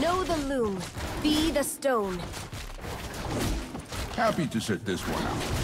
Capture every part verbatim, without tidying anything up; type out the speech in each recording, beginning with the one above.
Know the loom, be the stone. Happy to sit this one out.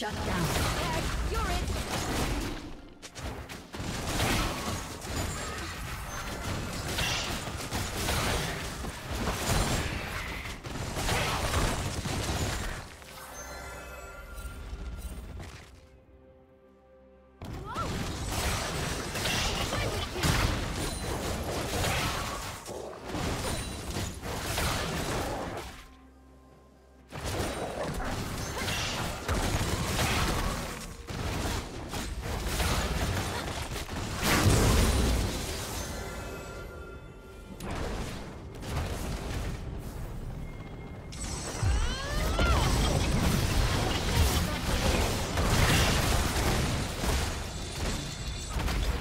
Shut down. Tag, you're it!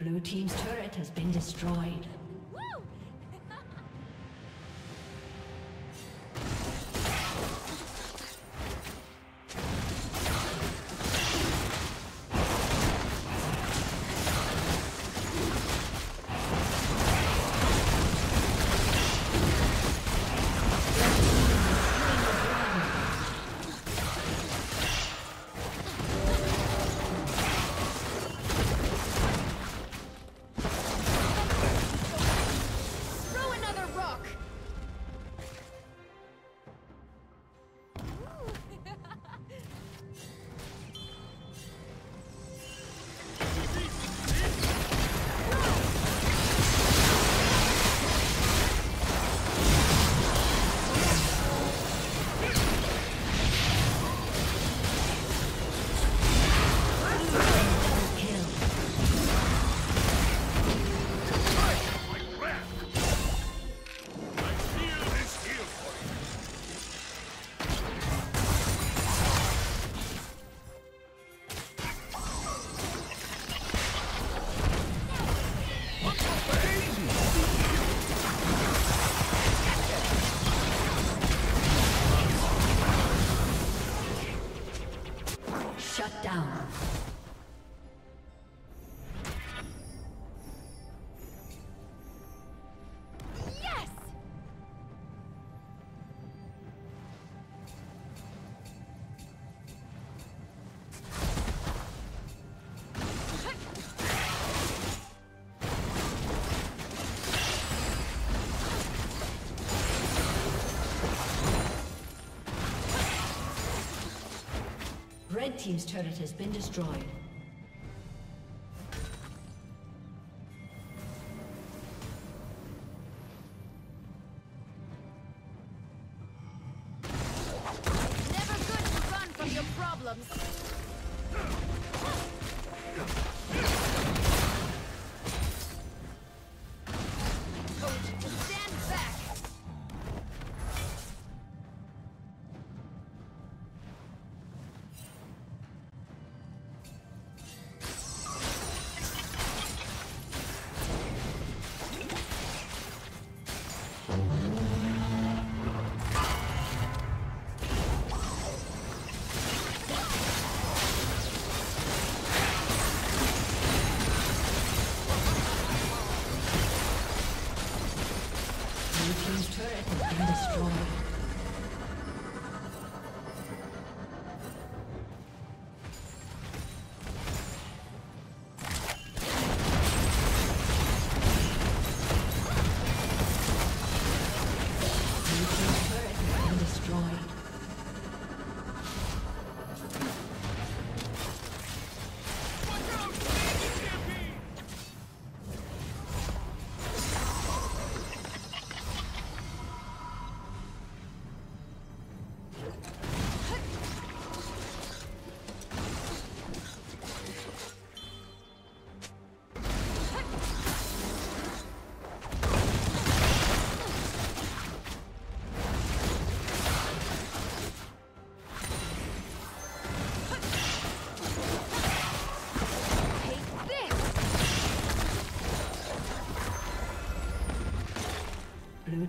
Blue team's turret has been destroyed. Shut down. Yes! Red team's turret has been destroyed.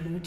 Blue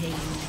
pain.